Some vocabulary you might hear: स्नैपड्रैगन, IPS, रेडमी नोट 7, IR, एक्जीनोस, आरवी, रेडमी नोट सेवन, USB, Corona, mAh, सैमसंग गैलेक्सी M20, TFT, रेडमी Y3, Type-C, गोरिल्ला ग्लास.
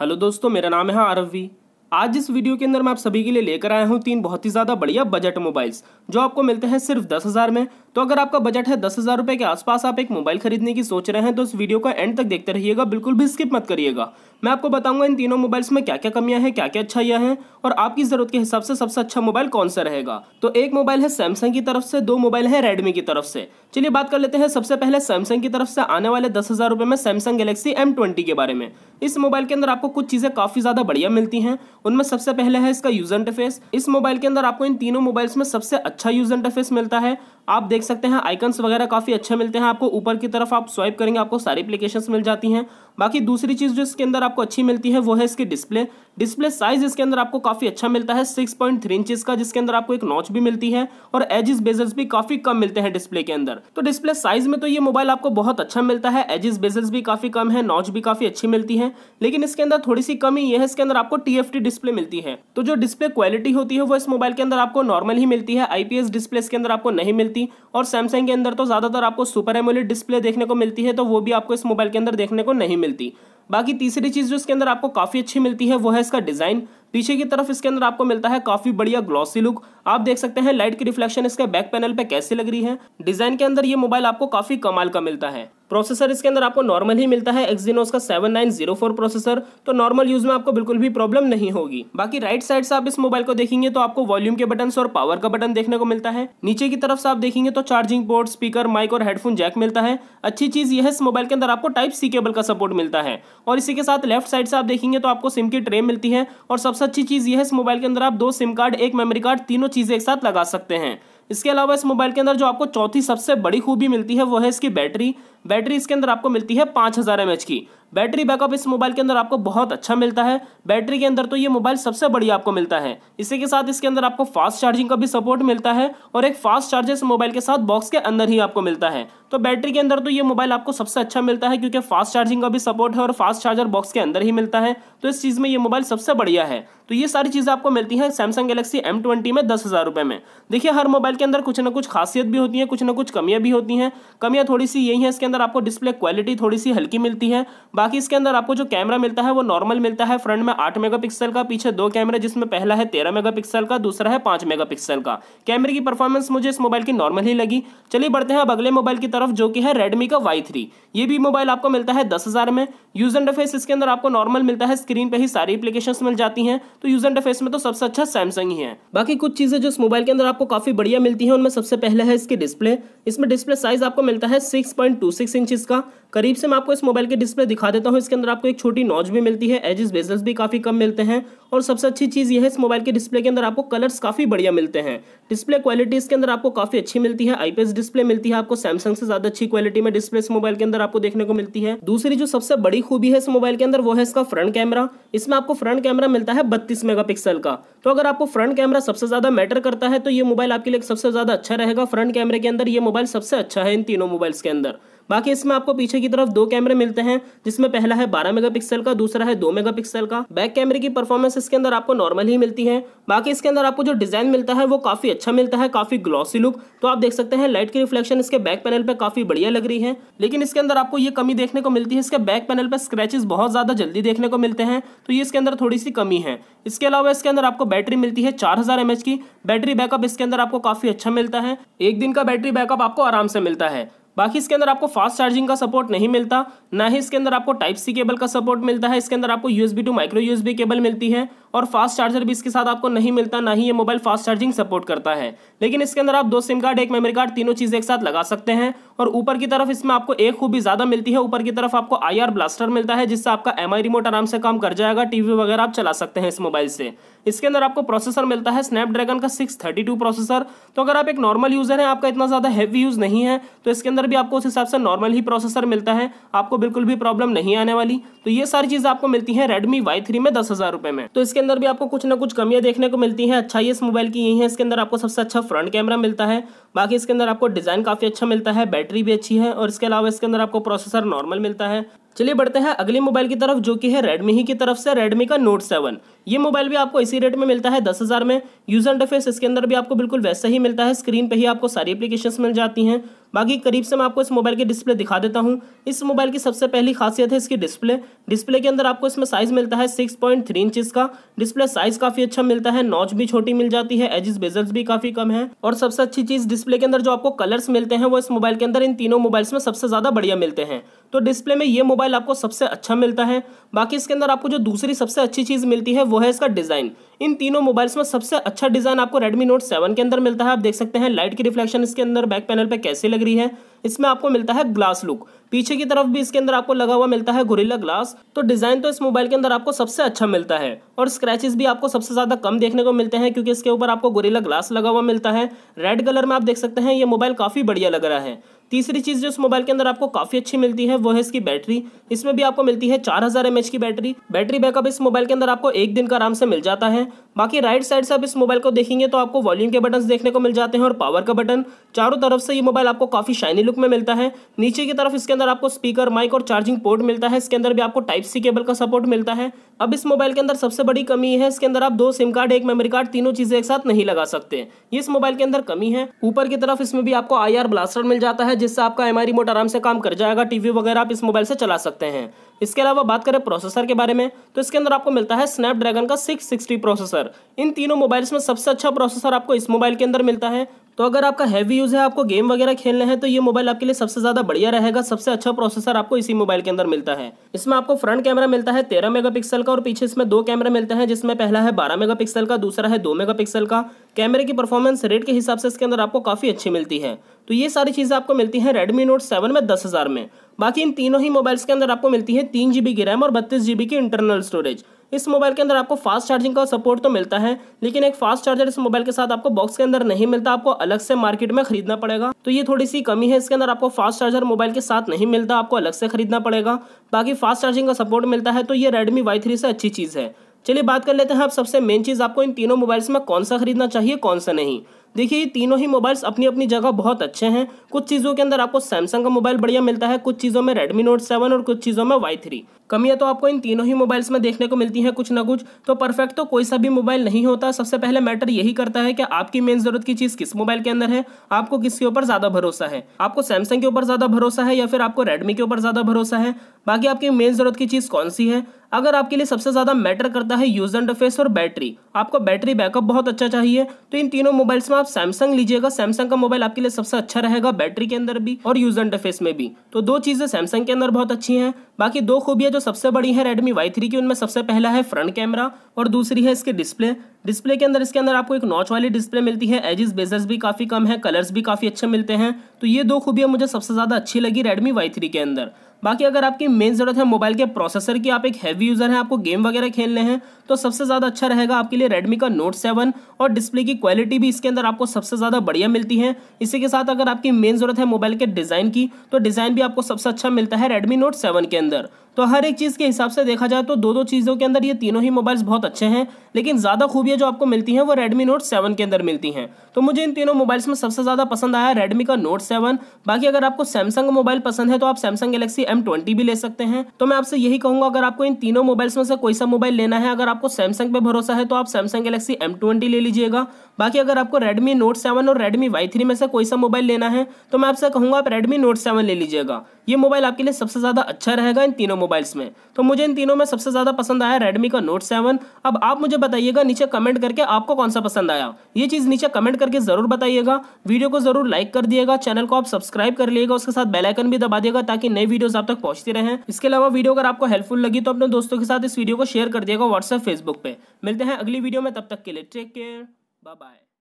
Hello दोस्तों, मेरा नाम है आरवी। आज इस वीडियो के अंदर मैं आप सभी के लिए लेकर आया हूँ तीन बहुत ही ज़्यादा बढ़िया बजट मोबाइल्स जो आपको मिलते हैं सिर्फ 10,000 में। तो अगर आपका बजट है 10,000 रुपये के आसपास, आप एक मोबाइल खरीदने की सोच रहे हैं तो इस वीडियो का एंड तक देखते रहिएगा, बिल्कुल भी स्किप मत करिएगा। मैं आपको बताऊंगा इन तीनों मोबाइल्स में क्या क्या कमियां हैं, क्या क्या अच्छाइयाँ हैं और आपकी ज़रूरत के हिसाब से सबसे अच्छा मोबाइल कौन सा रहेगा। तो एक मोबाइल है सैमसंग की तरफ से, दो मोबाइल है रेडमी की तरफ से। चलिए बात कर लेते हैं सबसे पहले सैमसंग की तरफ से आने वाले 10,000 रुपये में सैमसंग गैलेक्सी M20 के बारे में। इस मोबाइल के अंदर आपको कुछ चीज़ें काफ़ी ज़्यादा बढ़िया मिलती हैं। उनमें सबसे पहले है इसका यूजर इंटरफेस। इस मोबाइल के अंदर आपको इन तीनों मोबाइल्स में सबसे अच्छा यूजर इंटरफेस मिलता है। आप देख सकते हैं आइकन्स वगैरह काफ़ी अच्छे मिलते हैं आपको। ऊपर की तरफ आप स्वाइप करेंगे आपको सारी एप्लीकेशंस मिल जाती हैं। बाकी दूसरी चीज़ जो इसके अंदर आपको अच्छी मिलती है वो है इसकी डिस्प्ले साइज। इसके अंदर आपको काफ़ी अच्छा मिलता है 6.3 इंचेस का, जिसके अंदर आपको एक नॉच भी मिलती है और एजिस बेजल्स भी काफ़ी कम मिलते हैं डिस्प्ले के अंदर। तो डिस्प्ले साइज में तो ये मोबाइल आपको बहुत अच्छा मिलता है, एजिस बेजल्स भी काफ़ी कम है, नॉच भी काफ़ी अच्छी मिलती है। लेकिन इसके अंदर थोड़ी सी कमी ये है, इसके अंदर आपको TFT डिस्प्ले मिलती है। तो जो डिस्प्ले क्वालिटी होती है वो इस मोबाइल के अंदर आपको नॉर्मल ही मिलती है, IPS डिस्प्ले के अंदर आपको नहीं मिलती। और सैमसंग के अंदर तो ज़्यादातर आपको सुपर एमोलेड डिस्प्ले देखने को मिलती है, तो वो भी आपको इस मोबाइल के अंदर देखने को नहीं मिलती। बाकी तीसरी चीज़ जो इसके अंदर आपको काफ़ी अच्छी मिलती है वो है इसका डिज़ाइन। पीछे की तरफ इसके अंदर आपको मिलता है काफ़ी बढ़िया ग्लॉसी लुक। आप देख सकते हैं लाइट की रिफ्लेक्शन इसके बैक पैनल पे कैसी लग रही है। डिज़ाइन के अंदर ये मोबाइल आपको काफ़ी कमाल का मिलता है। प्रोसेसर इसके अंदर आपको नॉर्मल ही मिलता है, एक्जीनोस का 7904 प्रोसेसर। तो नॉर्मल यूज़ में आपको बिल्कुल भी प्रॉब्लम नहीं होगी। बाकी राइट साइड से आप इस मोबाइल को देखेंगे तो आपको वॉल्यूम के बटन और पावर का बटन देखने को मिलता है। नीचे की तरफ से आप देखेंगे तो चार्जिंग पोर्ट, स्पीकर, माइक और हेडफोन जैक मिलता है। अच्छी चीज़ यह है इस मोबाइल के अंदर आपको Type-C केबल का सपोर्ट मिलता है। और इसी के साथ लेफ्ट साइड से आप देखेंगे तो आपको सिम की ट्रे मिलती है। और सबसे अच्छी चीज़ यह है इस मोबाइल के अंदर आप 2 सिम कार्ड, 1 मेमोरी कार्ड, तीनों चीज़ें एक साथ लगा सकते हैं। इसके अलावा इस मोबाइल के अंदर जो आपको चौथी सबसे बड़ी खूबी मिलती है वो है इसकी बैटरी। इसके अंदर आपको मिलती है 5000 mAh की बैटरी। बैकअप इस मोबाइल के अंदर आपको बहुत अच्छा मिलता है। बैटरी के अंदर तो ये मोबाइल सबसे बढ़िया आपको मिलता है। इसी के साथ इसके अंदर आपको फास्ट चार्जिंग का भी सपोर्ट मिलता है और एक फास्ट चार्जर इस मोबाइल के साथ बॉक्स के अंदर ही आपको मिलता है। तो बैटरी के अंदर तो ये मोबाइल आपको सबसे अच्छा मिलता है क्योंकि फास्ट चार्जिंग का भी सपोर्ट है और फास्ट चार्जर बॉक्स के अंदर ही मिलता है। तो इस चीज़ में ये मोबाइल सबसे बढ़िया है। तो ये सारी चीज़ें आपको मिलती हैं सैमसंग गैलेक्सी M20 में 10,000 रुपये में। देखिए हर मोबाइल के अंदर कुछ ना कुछ खासियत भी होती है, कुछ ना कुछ कमियाँ भी होती हैं। कमियाँ थोड़ी सी यही है इसके अंदर आपको डिस्प्ले क्वालिटी थोड़ी सी हल्की मिलती है। बाकी इसके अंदर आपको जो कैमरा मिलता है वो नॉर्मल मिलता है। फ्रंट में 8 मेगापिक्सल का, पीछे 2 कैमरे, जिसमें पहला है 13 मेगापिक्सल का, दूसरा है 5 मेगापिक्सल का। कैमरे की परफॉर्मेंस मुझे इस मोबाइल की नॉर्मल ही लगी। चलिए बढ़ते हैं अब अगले मोबाइल की तरफ जो कि है रेडमी का Y3। ये भी मोबाइल आपको मिलता है 10,000 में। यूजर इंटरफेस इसके अंदर आपको नॉर्मल मिलता है, स्क्रीन पर ही सारी एप्लीकेशंस मिल जाती हैं। तो यूजर इंटरफेस में तो सबसे अच्छा सैमसंग ही है। बाकी कुछ चीज़ें जो इस मोबाइल के अंदर आपको काफ़ी बढ़िया मिलती हैं उनमें सबसे पहले है इसकी डिस्प्ले। इसमें डिस्प्ले साइज आपको मिलता है 6.26 इंचज़ का। करीब से मैं आपको इस मोबाइल के डिस्प्ले दिखा देता हूं। इसके अंदर आपको एक छोटी नॉच भी मिलती है, एजेस बेजल्स भी काफ़ी कम मिलते हैं। और सबसे अच्छी चीज़ यह है इस मोबाइल के डिस्प्ले के अंदर आपको कलर्स काफ़ी बढ़िया मिलते हैं। डिस्प्ले क्वालिटी इसके अंदर आपको काफ़ी अच्छी मिलती है। IPS डिस्प्ले मिलती है आपको, सैमसंग से ज़्यादा अच्छी क्वालिटी में डिस्प्ले इस मोबाइल के अंदर आपको देखने को मिलती है। दूसरी जो सबसे बड़ी खूबी है इस मोबाइल के अंदर वो है इसका फ्रंट कैमरा। इसमें आपको फ्रंट कैमरा मिलता है 32 मेगापिक्सल का। तो अगर आपको फ्रंट कैमरा सबसे ज़्यादा मैटर करता है तो ये मोबाइल आपके लिए सबसे ज़्यादा अच्छा रहेगा। फ्रंट कैमरे के अंदर ये मोबाइल सबसे अच्छा है इन तीनों मोबाइल्स के अंदर। बाकी इसमें आपको पीछे की तरफ 2 कैमरे मिलते हैं, जिसमें पहला है 12 मेगापिक्सल का, दूसरा है 2 मेगापिक्सल का। बैक कैमरे की परफॉर्मेंस इसके अंदर आपको नॉर्मल ही मिलती है। बाकी इसके अंदर आपको जो डिज़ाइन मिलता है वो काफ़ी अच्छा मिलता है, काफ़ी ग्लॉसी लुक। तो आप देख सकते हैं लाइट की रिफ्लेक्शन इसके बैक पैनल पर काफ़ी बढ़िया लग रही है। लेकिन इसके अंदर आपको ये कमी देखने को मिलती है, इसके बैक पैनल पर स्क्रैचेस बहुत ज़्यादा जल्दी देखने को मिलते हैं। तो ये इसके अंदर थोड़ी सी कमी है। इसके अलावा इसके अंदर आपको बैटरी मिलती है 4000 mAh की। बैटरी बैकअप इसके अंदर आपको काफ़ी अच्छा मिलता है, एक दिन का बैटरी बैकअप आपको आराम से मिलता है। बाकी इसके अंदर आपको फास्ट चार्जिंग का सपोर्ट नहीं मिलता, ना ही इसके अंदर आपको Type-C केबल का सपोर्ट मिलता है। इसके अंदर आपको USB to micro USB cable मिलती है और फास्ट चार्जर भी इसके साथ आपको नहीं मिलता, ना ही ये मोबाइल फास्ट चार्जिंग सपोर्ट करता है। लेकिन इसके अंदर आप 2 सिम कार्ड, 1 मेमोरी कार्ड, तीनों चीज़ें एक साथ लगा सकते हैं। और ऊपर की तरफ इसमें आपको एक खूबी ज़्यादा मिलती है, ऊपर की तरफ आपको IR ब्लास्टर मिलता है, जिससे आपका MI रिमोट आराम से काम कर जाएगा। TV वगैरह आप चला सकते हैं इस मोबाइल से। इसके अंदर आपको प्रोसेसर मिलता है स्नैपड्रैगन का 632 प्रोसेसर। तो अगर आप एक नॉर्मल यूज़र हैं, आपका इतना ज़्यादा हैवी यूज़ नहीं है, तो इसके अंदर भी आपको उस हिसाब से नॉर्मल ही प्रोसेसर मिलता है, आपको बिल्कुल भी प्रॉब्लम नहीं आने वाली। तो ये सारी चीज़ें आपको मिलती हैं रेडमी Y3 में 10,000 रुपये में। तो इसके अंदर भी आपको कुछ ना कुछ कमियां देखने को मिलती हैं। अच्छा, ये इस मोबाइल की यही है, इसके अंदर आपको सबसे अच्छा फ्रंट कैमरा मिलता है। बाकी इसके अंदर आपको डिज़ाइन काफ़ी अच्छा मिलता है, बैटरी भी अच्छी है और इसके अलावा इसके अंदर आपको प्रोसेसर नॉर्मल मिलता है। चलिए बढ़ते हैं अगले मोबाइल की तरफ जो कि है रेडमी ही की तरफ से रेडमी का Note 7। ये मोबाइल भी आपको इसी रेट में मिलता है 10,000 में। यूजर इंटरफेस इसके अंदर भी आपको बिल्कुल वैसा ही मिलता है, स्क्रीन पे ही आपको सारी एप्लीकेशंस मिल जाती हैं। बाकी करीब से मैं आपको इस मोबाइल की डिस्प्ले दिखा देता हूँ। इस मोबाइल की सबसे पहली खासियत है इसकी डिस्प्ले। डिस्प्ले के अंदर आपको इसमें साइज़ मिलता है 6.3 इंचेस का। डिस्प्ले साइज़ काफ़ी अच्छा मिलता है, नॉच भी छोटी मिल जाती है, एजिस बेजल्स भी काफ़ी कम है। और सबसे अच्छी चीज़ डिस्प्ले के अंदर जो आपको कलर्स मिलते हैं वो इस मोबाइल के अंदर इन तीनों मोबाइल्स में सबसे ज़्यादा बढ़िया मिलते हैं। तो डिस्प्ले में ये मोबाइल आपको सबसे अच्छा मिलता है। बाकी इसके अंदर आपको जो दूसरी सबसे अच्छी चीज़ मिलती है वो है इसका डिज़ाइन। इन तीनों मोबाइल्स में सबसे अच्छा डिज़ाइन आपको रेडमी नोट 7 के अंदर मिलता है। आप देख सकते हैं लाइट की रिफ्लेक्शन इसके अंदर बैक पैनल पे कैसे लग रही है। इसमें आपको मिलता है ग्लास लुक, पीछे की तरफ भी इसके अंदर आपको लगा हुआ मिलता है गोरिल्ला ग्लास। तो डिज़ाइन तो इस मोबाइल के अंदर आपको सबसे अच्छा मिलता है और स्क्रैचेस भी आपको सबसे ज़्यादा कम देखने को मिलते हैं क्योंकि इसके ऊपर आपको गोरिल्ला ग्लास लगा हुआ मिलता है। रेड कलर में आप देख सकते हैं ये मोबाइल काफ़ी बढ़िया लग रहा है। तीसरी चीज़ जो इस मोबाइल के अंदर आपको काफ़ी अच्छी मिलती है वो है इसकी बैटरी। इसमें भी आपको मिलती है 4000 mAh की बैटरी बैकअप इस मोबाइल के अंदर आपको 1 दिन का आराम से मिल जाता है। बाकी राइट साइड से आप इस मोबाइल को देखेंगे तो आपको वॉल्यूम के बटन देखने को मिल जाते हैं और पावर का बटन। चारों तरफ से ये मोबाइल आपको काफ़ी शाइनी लुक में मिलता है। नीचे की तरफ इसके अंदर आपको स्पीकर, माइक और चार्जिंग पोर्ट मिलता है। इसके अंदर भी आपको टाइप-C केबल का सपोर्ट मिलता है। अब इस मोबाइल के अंदर सबसे बड़ी कमी है इसके अंदर आप 2 SIM कार्ड, 1 मेमोरी कार्ड, तीनों चीज़ें एक साथ नहीं लगा सकते। ये इस मोबाइल के अंदर कमी है। ऊपर की तरफ इसमें भी आपको IR ब्लास्टर मिल जाता है जिससे आपका MI रिमोट आराम से काम कर जाएगा। टीवी वगैरह आप इस मोबाइल से चला सकते हैं। इसके अलावा बात करें प्रोसेसर के बारे में तो इसके अंदर आपको मिलता है स्नैपड्रैगन का 660 प्रोसेसर। इन तीनों मोबाइल्स में सबसे अच्छा प्रोसेसर आपको इस मोबाइल के अंदर मिलता है। तो अगर आपका हैवी यूज़ है, आपको गेम वगैरह खेलने हैं तो ये मोबाइल आपके लिए सबसे ज़्यादा बढ़िया रहेगा। सबसे अच्छा प्रोसेसर आपको इसी मोबाइल के अंदर मिलता है। इसमें आपको फ्रंट कैमरा मिलता है 13 मेगापिक्सल का और पीछे इसमें 2 कैमरे मिलते हैं जिसमें पहला है 12 मेगापिक्सल का, दूसरा है 2 मेगापिक्सल का। कैमरे की परफॉर्मेंस रेट के हिसाब से इसके अंदर आपको काफ़ी अच्छी मिलती है। तो ये सारी चीज़ें आपको मिलती हैं रेडमी नोट 7 में 10,000 में। बाकी इन तीनों ही मोबाइल्स के अंदर आपको मिलती है 3 GB की रैम और 32 GB की इंटरनल स्टोरेज। इस मोबाइल के अंदर आपको फास्ट चार्जिंग का सपोर्ट तो मिलता है लेकिन एक फास्ट चार्जर इस मोबाइल के साथ आपको बॉक्स के अंदर नहीं मिलता, आपको अलग से मार्केट में खरीदना पड़ेगा। तो ये थोड़ी सी कमी है, इसके अंदर आपको फास्ट चार्जर मोबाइल के साथ नहीं मिलता, आपको अलग से खरीदना पड़ेगा। बाकी फास्ट चार्जिंग का सपोर्ट मिलता है तो ये रेडमी Y3 से अच्छी चीज़ है। चलिए बात कर लेते हैं अब सबसे मेन चीज़ आपको इन तीनों मोबाइल्स में कौन सा खरीदना चाहिए कौन सा नहीं। देखिए ये तीनों ही मोबाइल्स अपनी अपनी जगह बहुत अच्छे हैं। कुछ चीज़ों के अंदर आपको सैमसंग का मोबाइल बढ़िया मिलता है, कुछ चीज़ों में रेडमी नोट 7 और कुछ चीज़ों में Y3। कमियाँ तो आपको इन तीनों ही मोबाइल्स में देखने को मिलती हैं कुछ ना कुछ। तो परफेक्ट तो कोई सा भी मोबाइल नहीं होता। सबसे पहले मैटर यही करता है कि आपकी मेन ज़रूरत की चीज़ किस मोबाइल के अंदर है, आपको किसके ऊपर ज़्यादा भरोसा है, आपको सैमसंग के ऊपर ज़्यादा भरोसा है या फिर आपको रेडमी के ऊपर ज़्यादा भरोसा है। बाकी आपकी मेन ज़रूरत की चीज़ कौन सी है। अगर आपके लिए सबसे ज़्यादा मैटर करता है यूज़र इंटरफेस और बैटरी, आपको बैटरी बैकअप बहुत अच्छा चाहिए तो इन तीनों मोबाइल्स में आप सैमसंग लीजिएगा। सैमसंग का मोबाइल आपके लिए सबसे अच्छा रहेगा बैटरी के अंदर भी और यूज़र इंटरफेस में भी। तो 2 चीज़ें सैमसंग के अंदर बहुत अच्छी हैं। बाकी 2 खूबियाँ जो सबसे बड़ी है रेडमी Y3 की, उनमें सबसे पहला है फ्रंट कैमरा और दूसरी है इसके डिस्प्ले। डिस्प्ले के अंदर इसके अंदर आपको एक नॉच वाली डिस्प्ले मिलती है, एजिस बेजर्स भी काफ़ी कम है, कलर्स भी काफ़ी अच्छे मिलते हैं। तो ये 2 खूबियाँ मुझे सबसे ज़्यादा अच्छी लगी रेडमी Y3 के अंदर। बाकी अगर आपकी मेन ज़रूरत है मोबाइल के प्रोसेसर की, आप एक हैवी यूज़र हैं, आपको गेम वगैरह खेलने हैं तो सबसे ज़्यादा अच्छा रहेगा आपके लिए रेडमी का नोट 7 और डिस्प्ले की क्वालिटी भी इसके अंदर आपको सबसे ज़्यादा बढ़िया मिलती है। इसी के साथ अगर आपकी मेन ज़रूरत है मोबाइल के डिज़ाइन की तो डिज़ाइन भी आपको सबसे अच्छा मिलता है रेडमी नोट 7 के अंदर। तो हर एक चीज़ के हिसाब से देखा जाए तो दो चीज़ों के अंदर ये तीनों ही मोबाइल्स बहुत अच्छे हैं लेकिन ज़्यादा खूबियाँ जो आपको मिलती हैं वो रेडमी नोट 7 के अंदर मिलती हैं। तो मुझे इन तीनों मोबाइल्स में सबसे ज़्यादा पसंद आया रेडमी का नोट 7। बाकी अगर आपको सैमसंग मोबाइल पसंद है तो आप सैमसंग गैलेक्सी M20 भी ले सकते हैं। तो मैं आपसे यही कहूँगा अगर आपको इन तीनों मोबाइल्स में से कोई सा मोबाइल लेना है, अगर आपको सैमसंग पे भरोसा है तो आप सैमसंग गैलेक्सी M20 ले लीजिएगा। बाकी अगर आपको रेडमी नोट 7 और रेडमी Y3 में से कोई सा मोबाइल लेना है तो मैं आपसे कहूँगा आप रेडमी नोट 7 ले लीजिएगा। ये मोबाइल आपके लिए सबसे ज़्यादा अच्छा रहेगा इन तीनों मोबाइल्स में। तो मुझे इन तीनों में सबसे ज़्यादा पसंद आया रेडमी का नोट 7। अब आप मुझे बताइएगा नीचे कमेंट करके आपको कौन सा पसंद आया, ये चीज़ नीचे कमेंट करके ज़रूर बताइएगा। वीडियो को ज़रूर लाइक कर दिएगा, चैनल को आप सब्सक्राइब कर लीजिएगा, उसके साथ बेल आइकन भी दबा दिएगा ताकि नई वीडियोस आप तक पहुँचती रहें। इसके अलावा वीडियो अगर आपको हेल्पफुल लगी तो अपने दोस्तों के साथ इस वीडियो को शेयर कर दिएगा व्हाट्सएप, फेसबुक पे। मिलते हैं अगली वीडियो में, तब तक के लिए टेक केयर, बाय बाय।